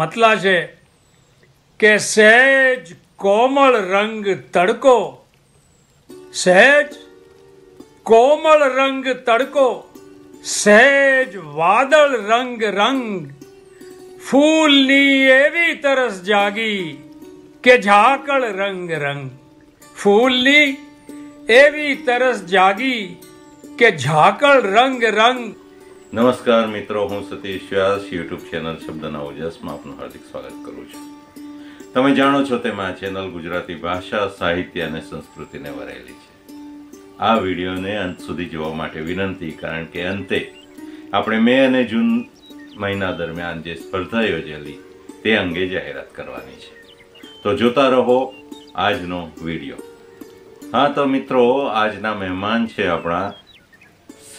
मतला है कि सहज कोमल रंग तड़को, सहज कोमल रंग तड़को, सहज वादल रंग रंग, फूलनी एवी तरस जागी के झाकड़ रंग रंग, फूलनी एवी तरस जागी के झाकड़ रंग रंग। नमस्कार मित्रों, हूँ सतीश व्यास, यूट्यूब चैनल शब्दना ओजस में आपनु हार्दिक स्वागत करूँ छूं। तमे जाणो छो तेमां आ चेनल गुजराती भाषा साहित्य अने संस्कृतिने वरेली छे। आ विडियोने अंत सुधी जोवा माटे विनंती, कारण के अंते आपणे मे अने जून महीना दरमियान जे स्पर्धा योजेली ते अंगे जाहेरात करवानी छे, तो जोता रहो आजनो विडियो। हाँ तो मित्रों, आजना मेहमान छे आपणा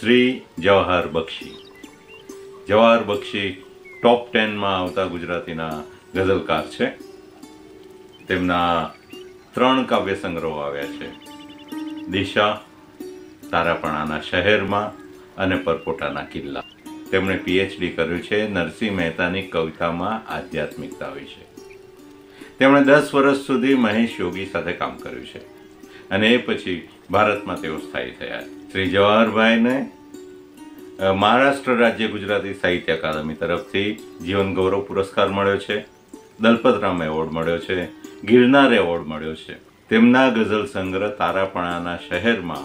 श्री जवाहर बक्षी। जवाहर बक्षी टॉप 10 मां आवता गुजरातीना गजलकार छे। तेमना 3 काव्य संग्रहो आव्या छे, दिशा, तारापणाना शहेरमां अने परपोटाना किल्ला। तेमणे पीएचडी कर्यु छे नरसिंह महेतानी कवितामां आध्यात्मिकता विषे। तेमणे 10 वर्ष सुधी महेश योगी साथे काम कर्यु छे अने ए पछी भारतमां तेओ स्थायी थया। श्री जवाहरभाईने महाराष्ट्र राज्य गुजराती साहित्य अकादमी तरफथी जीवन गौरव पुरस्कार मळ्यो छे, दलपतराम एवोर्ड मळ्यो छे, गिरनार एवोर्ड मळ्यो छे। तेमना गजल संग्रह तारापणाना शहेरमां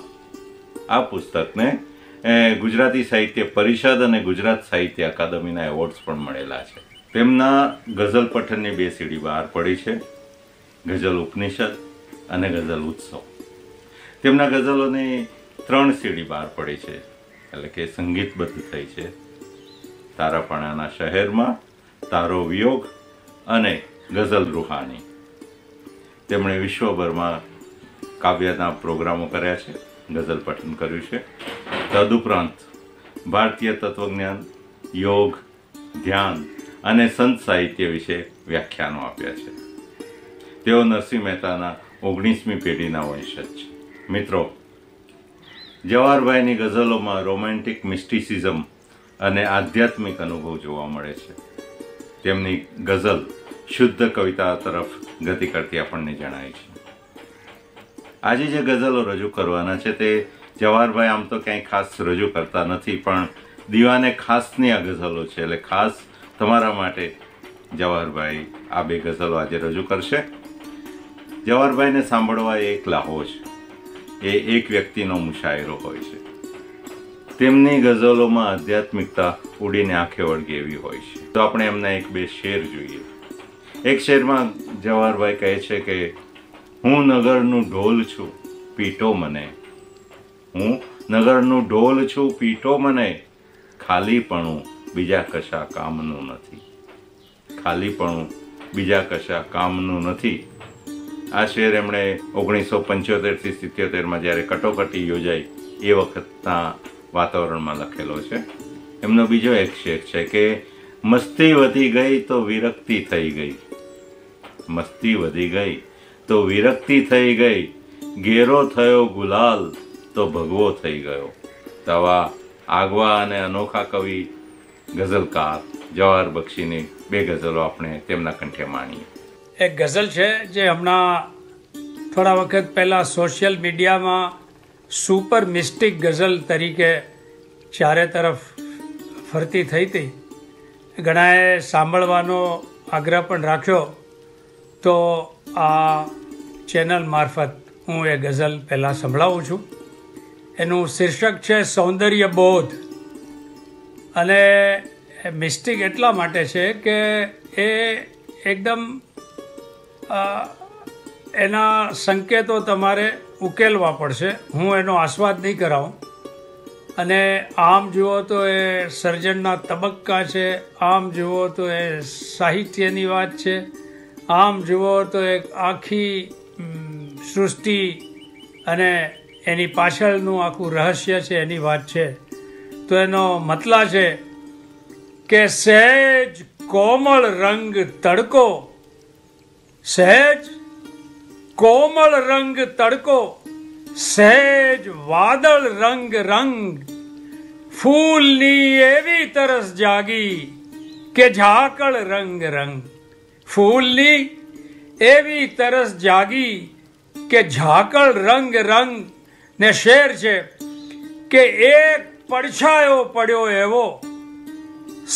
आ पुस्तकने गुजराती साहित्य परिषद अने गुजरात साहित्य अकादमीना एवोर्ड्स पण मळेला छे। तेमना गजल पठननी 2 सीडी बहार पड़ी छे, गजल उपनिषद अने गजल उत्सव। तेमना गजलोनी 3 सीडी बहार पड़ी छे, એટલે કે સંગીતબદ્ધ થઈ છે। તારાપણાના શહેરમાં, તારો વિયોગ अने गजल रूहानी। तेमणे विश्वभर में काव्यना प्रोग्रामों कर्या छे, गजल पठन कर्युं छे। तदुपरांत भारतीय तत्वज्ञान, योग, ध्यान अने संत साहित्य विषे व्याख्यानों आप्या छे। तेओ नरसिंह महेताना 19मी पेढ़ीना वंशज छे। मित्रों, जवाहरभाईनी गजलों में रोमेंटिक मिस्टिसिजम अने आध्यात्मिक अनुभव जोवा मळे छे। तेमनी गजल शुद्ध कविता तरफ गति करती आपने जणाय छे। आज जे गजलों रजू करवाना छे ते जवाहरभाई आम तो कहीं खास रजू करता नथी, पण दीवाने खासनी आ गजलों छे, एटले खास तमारा माटे जवाहरभाई आ 2 गजलों आज रजू करशे। जवाहरभाई ने सांभळवा एक लाहो छे, ए एक व्यक्तिनो मुशायरो होय छे। तेमनी गजलों में आध्यात्मिकता उड़ीने आँखें वळगे एवी होय छे। तो अपने एमना 1-2 शेर जोईए। एक शेर में जवाहरभाई कहे छे कि हूँ नगरनू ढोल छू पीटो मने, हूँ नगरनू ढोल छू पीटो मने, खालीपणुं बीजा कशा कामनू नथी, खालीपणुं बीजा कशा कामनू नथी। आ शेर एमणे 1975 થી 77 में ज्यारे कटोकटी योजाई ए वखतना वातावरण में लखेलो छे। एमनो बीजो एक शेर छे कि मस्ती वधी गई तो विरक्ति थई गई, मस्ती वधी गई तो विरक्ति थई गई, घेरो थयो गुलाल तो भगवो थई गयो। तवा आगवा अने अनोखा कवि गजलकार जवाहर बक्षीनी 2 गजलों आपणे तेमना कंठे माणीए। एक गजल छे जे हमणा थोड़ा वक्त पहला सोशल मीडिया में सुपर मिस्टिक गजल तरीके चारे तरफ फरती थई थी। ઘણાએ સાંભળવાનો આગ્રહ પણ રાખ્યો, તો આ ચેનલ મારફત હું એ ગઝલ પહેલાં સંભળાવું છું। એનું શીર્ષક છે સૌંદર્ય બોધ, અને મિસ્ટિક એટલા માટે છે કે એ એકદમ એના સંકેતો તમારે ઉકેલવા પડશે, હું એનો આસ્વાદ નહીં કરાવું। અને આમ જુઓ તો એ સર્જનના તબક્કા છે, આમ જુઓ તો એ સાહિત્યની વાત છે, આમ જુઓ તો એક આખી સૃષ્ટિ અને એની પાછળનું આખું રહસ્ય છે, એની વાત છે। તો એનો મતલા છે કે સહેજ કોમળ રંગ તડકો, સહેજ કોમળ રંગ તડકો, सहज वादल रंग रंग, फूलनी एवी तरस जागी के झाकड़ रंग रंग फूलनी एवी तरस जागी के झाकड़ रंग रंग ने शेर छे के एक परछायो पड्यो एवो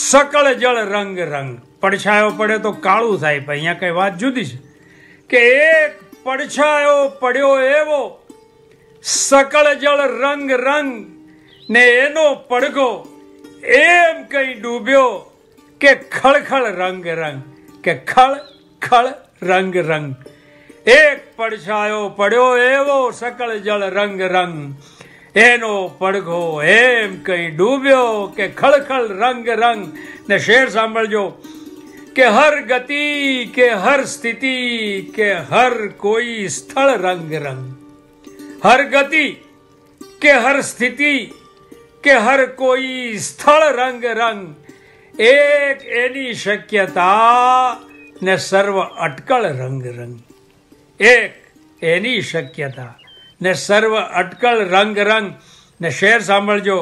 सकल जल रंग रंग। परछायो पड़े तो काळू थाय पण अहींया कई वात जुदी छे के एक परछायो पड्यो एवो सकल जल रंग रंग ने एनो पड़गो एम कई डूब्यो के खळखळ रंग रंग के खळखळ रंग रंग। एक परछायो पड्यो एवो सकल जल रंग रंग एनो पड़घो एम कई डूब्यो के खळखळ रंग रंग ने शेर सांभळजो के हर गति के हर स्थिति के हर कोई स्थल रंग रंग। हर गति के हर स्थिति के हर कोई स्थल रंग रंग एक एनी शक्यता ने सर्व अटकल रंग रंग। एक एनी शक्यता ने सर्व अटकल रंग रंग ने शेर सांभळजो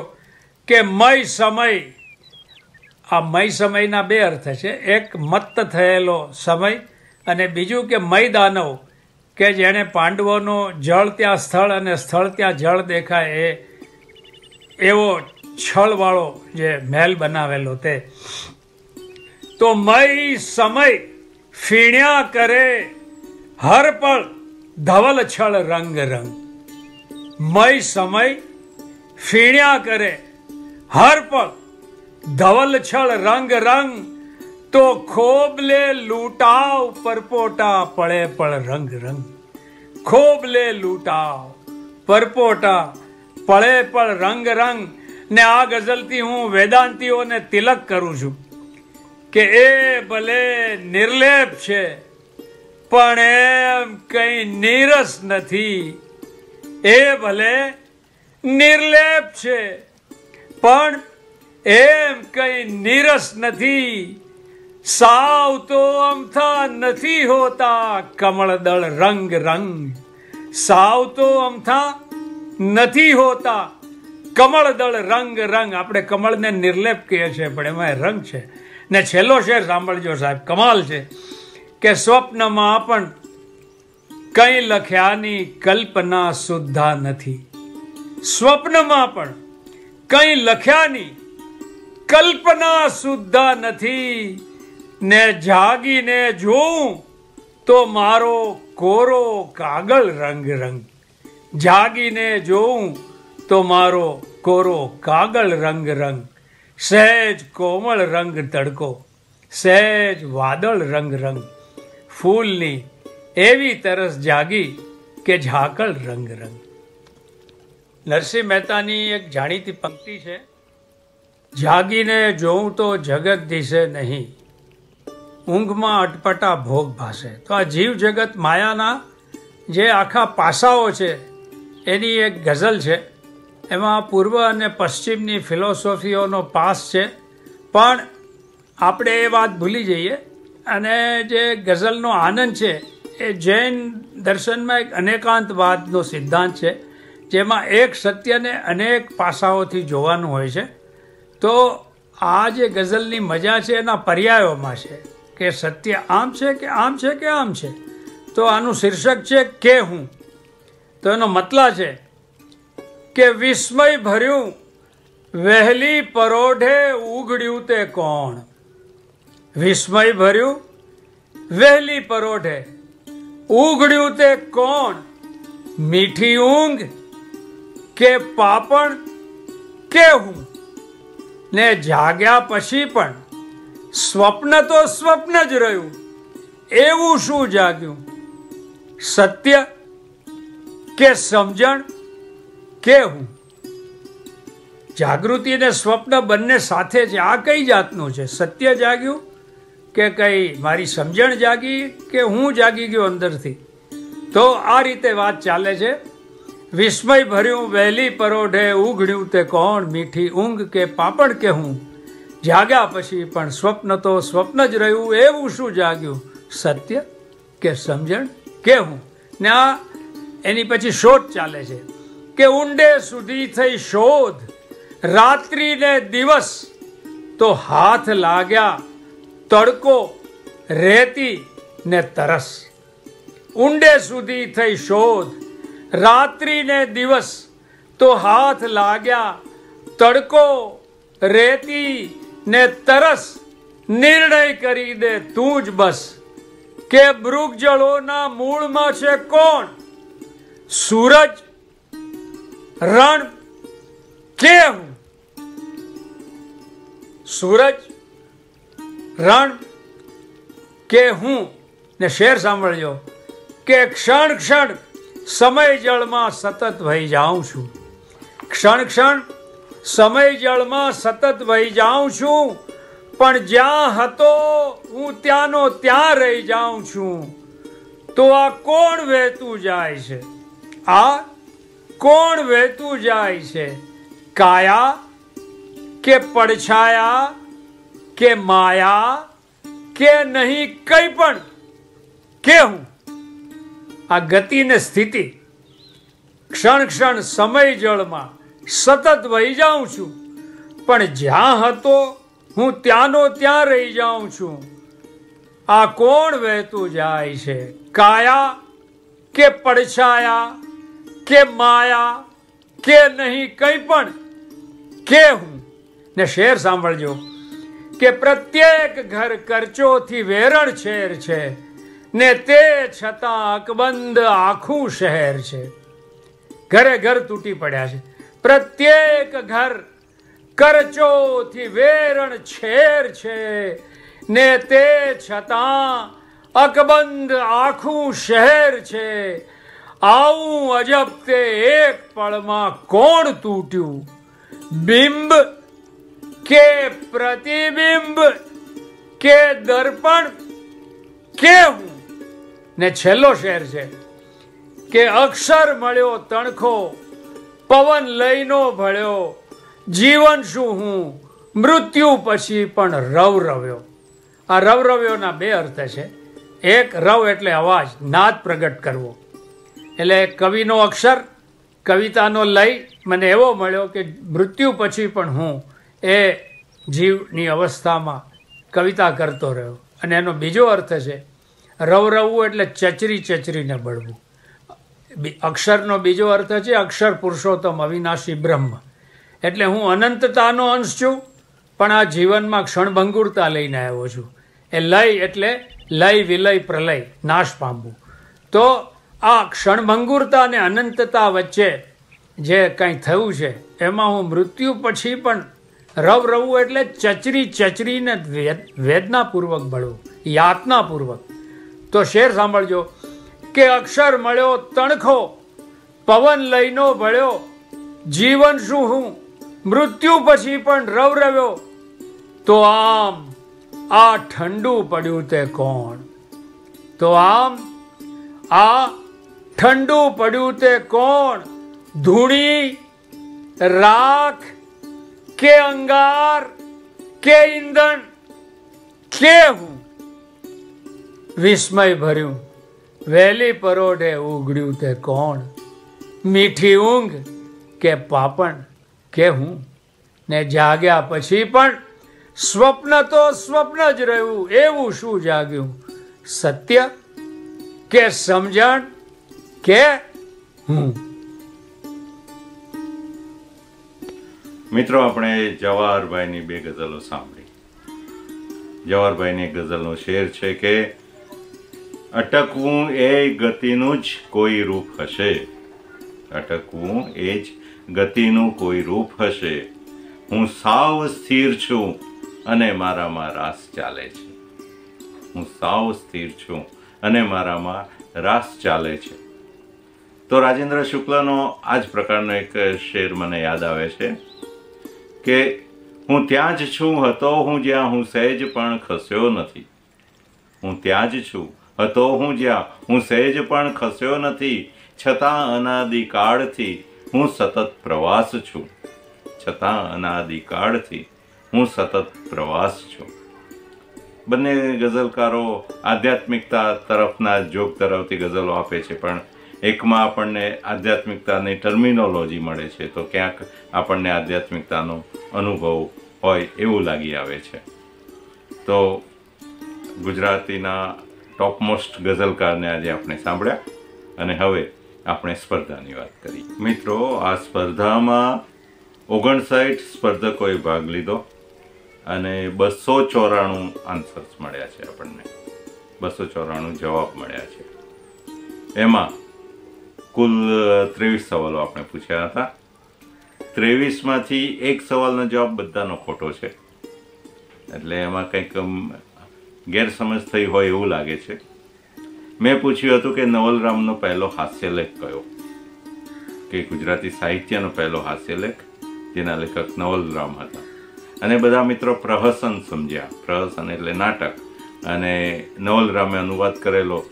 के मय समय। आ मय समय ना बे अर्थ छे, एक मत्त थयेलो समय अने बीजू के मय दानव के जेने पांडवोनो जल त्यां स्थल अने स्थल त्यां जल देखाय एवो छल वालो जे महल बनावेलो ते। तो मई समय फीण्या करे हर पल धवल छल रंग रंग। मई समय फीण्या करे हर पल धवल छल रंग रंग तो खोबले लूटाव परपोटा पड़े पड़ रंग रंग। खोबले लूटाव परपोटा पड़े पड़ रंग रंग ने आ गजल थी हूँ वेदांतिओ ने तिलक करू छू के ए भले निर्लेप छे पण एम कई नीरस नथी। ए भले निर्लेप छे पण एम कई नीरस नथी साव तो अमथा नथी होता कमल दल रंग रंग। साव तो अमथा नथी होता कमल दल रंग रंग। आपणे कमल ने निर्लेप कहीए छे पण एमां रंग छे। ने छेल्लो शेर सांभळजो साहेब, कमाल छे के स्वप्नमां पण कई लख्यानी कल्पना सुद्धा नथी। स्वप्नमां पण कई लख्यानी कल्पना सुद्धा नथी ने जागीने जोऊं तो मारो कोरो कागल रंग रंग। जागीने जोऊं तो मारो कोरो कागल रंग रंग। सहज कोमल रंग तड़को सहज वादल रंग रंग फूलनी एवी तरस जागी के झाकल रंग रंग। नरसिंह मेहता नी एक जाणीती पंक्ति है, जागीने जोऊं तो जगत दिशे नहीं ऊँघ में अटपटा भोग भासे। तो आ जीव जगत मायाना जे आखा पासाओ छे एनी एक गजल छे। एमां पूर्व अने पश्चिमनी फिलॉसोफीओनो पास छे पण आपणे ए वात भूली जईए अने जे गजलनो आनंद छे ए जैन दर्शनमां एक अनेकांतवादनो सिद्धांत छे जेमां एक सत्यने अनेक पासाओथी जोवानुं होय छे। तो आ जे गजलनी मजा छे एना पर्यायोमां छे के सत्य आम छे के आम छे के आम छे। तो आनुं शीर्षक छे के हूँ। तो एनो मतलब छे के विस्मय भर्यू वहली परोढ़े उगड़्यू ते कोण। विस्मय भर्यू वहली परोढ़े उगड़्यू ते कोण मीठी ऊँग के पापण के हूँ ने जाग्या पछी पण स्वप्न तो स्वप्न ज रह्यू एवं शू जाग्यू। सत्य के समझण के हूँ। जागृति ने स्वप्न बने साथे छे। आ कई जातनु छे, सत्य जाग्यु के कई मारी समझण जागी के हूँ जागी गयो अंदर थी। तो आ रीते बात चाले छे। विस्मय भर्यू वहली परोढ़े उघड़्यू ते कोण मीठी ऊँग के पापड़ के हूँ जाग्या पछी पण स्वप्न तो स्वप्न ज रह्यु एवं शू जाग्यु। सत्य के समझण के हूँ ने आ एनी पछी शोध चाले छे के ઊંડે સુધી થઈ શોધ રાત્રિ ને દિવસ તો હાથ લાગ્યા तड़को, रेती ने तरस, ऊंडे सुधी थई शोध, रात्रि ने दिवस तो हाथ लाग्या, तड़को, रेती ने तरस, निर्णय करी दे तूज बस, के मृगजलोना मूल में छे कोण, सूरज, रण के हूँ, सूरज, रण के हूँ ने शेर सांभळजो के क्षण क्षण समय जल में सतत वही जाऊँ छू, क्षण क्षण समय जल में सतत वही जाऊँ छू, पण ज्यां हतो हूँ त्यानो त्यां रही जाऊँ छू। तो आ कोण वहेतु जाय छे, आ कोण वहेतु जाय छे, काया के पड़छाया के माया के नहीं कई पण के हूँ। आ गति ने स्थिति क्षण क्षण समय जल में सतत वही जाऊँ छू, पण ज्यां हतो हूँ त्यानो त्यां रही जाऊँ छू। आ कोण वहेतु जाय छे, काया के पड़छाया के माया के नहीं कई पण के हूँ ने शेर सांभळजो के प्रत्येक घर करचो थी वेरण छेर छे, ने ते छता अकबंद आखू शहर छे। घरे घर तूटी पड़ा छे, प्रत्येक घर करचो थी वेरण छेर छे, ने ते छता अकबंद आखू शहर छे। आऊं अजब ते एक पल में कोण तूट्यू, बिंब के प्रतिबिंब के दर्पण के हूँ ने छेल्लो शेर छे के अक्षर मळ्यो तणखो, पवन लईनो भळ्यो, जीवन शू हूँ मृत्यु पछी पण रवरव्यो। आ रवरव्योना बे अर्थ छे, एक रव एटले अवाज, नाद प्रगट करवो, एटले कविनो अक्षर कवितानो लय मने एवो मळ्यो के मृत्यु पछी पण हूँ ए जीवनी अवस्था में कविता करते रह्यो। अने एनो बीजो अर्थ है रवरवू एटले चचरी चचरी ने बळवू। अक्षरनो बीजो अर्थ है अक्षर पुरुषोत्तम अविनाशी ब्रह्म, एटले हूँ अनंततानो अंश छूँ पण आ जीवन में क्षणभंगुरता लईने आव्यो छूँ। ए लय एटले लय विलय प्रलय नाश पामवू। तो आ क्षणभंगुरता ने अनंतता वच्चे जे कंई थयुं छे एमां हूँ मृत्यु पछी पण रवरवू एटले चचरी चचरी ने वेदनापूर्वक बळवू, यातनापूर्वक। तो शेर सांभळजो के अक्षर मळ्यो तणखो, पवन लईनो भळ्यो, जीवन शू हूँ मृत्यु पछी पण रवरव्यो। तो आम आ ठंडू पड्यु ते कोण, तो आम आ ठंडू पड्यु ते कोण, धूणी, राख के अंगार के ईंधन के हूँ, विस्मय भर्यू वहेली परोढ़े उगड़्यू ते कोण, मीठी ऊँघ के पापण के हूँ ने जाग्या पछी पण स्वप्न तो स्वप्न ज रह्यू, एवं शू जाग्यू, सत्य के समझण के हूँ। मित्रों, अपने जवाहर भाई ने बे गजलों सांभळी। जवाहर भाई ने गजलों शेर छे के अटकवू ए गतिनु ज कोई रूप हशे, अटकवू ए ज गतिनु कोई रूप हशे, हूँ साव स्थिर छूँ अने मारा मां रास चाले छे, हूँ साव स्थिर छूँ अने मारा मां रास चाले छे। तो राजेन्द्र शुक्लानो आज प्रकारनो एक शेर मने याद आवे छे के हूँ त्यां ज छूँ हतो हूँ ज्यां हूँ सहज पण खस्यो नथी, हूँ त्यां ज छूँ हतो हूँ ज्यां हूँ सहज पण खस्यो नथी, छतां अनादिकाळथी हूँ सतत प्रवास छूँ, छतां अनादिकाळथी हूँ सतत प्रवास छूँ। बंने गजलकारो आध्यात्मिकता तरफना जोग धरावती गजलो आपे छे, पण एक में आपने आध्यात्मिकता ने टर्मिनोलॉजी मळे छे, तो क्या आपने आध्यात्मिकता अनुभव होय एवुं लागी आवे छे। तो गुजरातीना टॉपमोस्ट गजलकार ने आज आपणे सांभळ्या अने हवे आपणे स्पर्धानी वात करी। मित्रों आ स्पर्धामां 59 स्पर्धकोए भाग लीधो अने 294 आंसर्स मळ्या छे। आपणे 294 जवाब मळ्या छे। एमां कुल 23 सवालो आपणे पूछ्या हता। 23 मांथी एक सवालनो जवाब बधानो खोटो छे एटले एमां कंईक गैरसमज थई होय एवुं लागे छे। मैं पूछ्युं हतुं के नवलरामनो पहलो हास्यलेख कयो, के गुजराती साहित्यनो पहलो हास्यलेख जेना लेखक नवलराम हता अने बधा मित्रों प्रहसन समज्या। प्रहसन एटले नाटक अने नवलरामे अनुवाद करेलो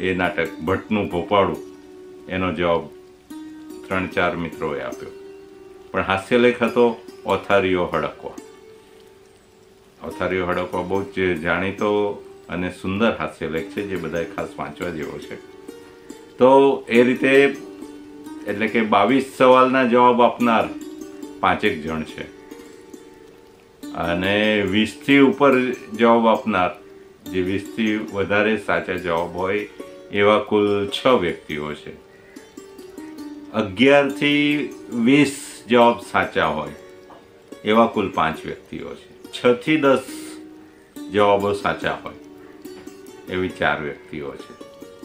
ए नाटक भट्टनुं भोपाळु। एनो जवाब 3-4 मित्रोए आप्यो। पण हास्यलेख हतो ओथारियो हडकवा। ओथारियो हडकवा बहु ज जाणीतो अने सुंदर हास्यलेख छे जे बधाए खास वांचवा जेवो छे। तो ए रीते एटले के 22 सवालना जवाब आपनार 5 जण छे अने 20 थी उपर जवाब आपनार जे 20 वधारे साचा जवाब होय एवा कुल 6 व्यक्तिओ छे। 11 थी 20 जवाब साचा होय एवा कुल 5 व्यक्तिओ छे। 6 थी 10 जवाबो साचा होय एवी 4 व्यक्तिओ छे।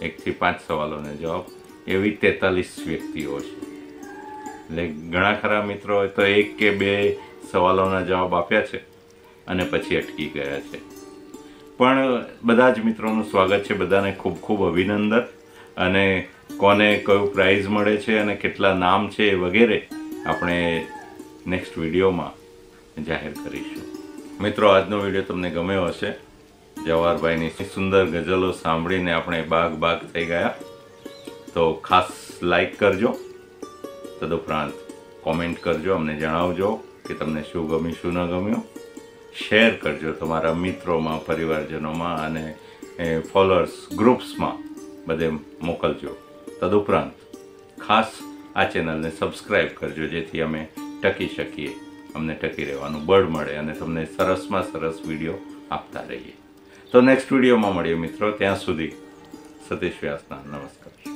1 थी 5 सवालोने जवाब एवी 43 व्यक्तिओ छे। એટલે ઘણા ખરા મિત્રો તો 1 કે 2 સવાલોના જવાબ આપ્યા છે અને પછી અટકી ગયા છે। પણ બધા જ મિત્રોનું સ્વાગત છે, બધાને ખૂબ ખૂબ અભિનંદન। અને કોને કયું પ્રાઇઝ મળે છે અને કેટલા નામ છે વગેરે આપણે નેક્સ્ટ વિડીયોમાં જાહેર કરીશું। મિત્રો આજનો વિડીયો તમને ગમ્યો હશે। જવાહરભાઈની સુંદર ગઝલો સાંભળીને આપણે બાગ થઈ ગયા, તો ખાસ લાઈક કરજો, તદુપરાંત કોમેન્ટ કરજો, અમને જણાવજો કે તમને શું ગમ્યું શું ન ગમ્યું। શેર કરજો તમારા મિત્રોમાં પરિવારજનોમાં અને ફોલોઅર્સ ગ્રુપ્સમાં બધે મોકલજો। તદુપરાંત ખાસ આ ચેનલને સબસ્ક્રાઈબ કરજો જેથી અમે ટકી શકીએ, અમને ટકી રહેવાનું બળ મળે અને તમને સરસમાં સરસ વિડીયો આપતા રહીએ। તો નેક્સ્ટ વિડીયોમાં મળીએ મિત્રો, ત્યાં સુધી સતીશ વ્યાસના નમસ્કાર।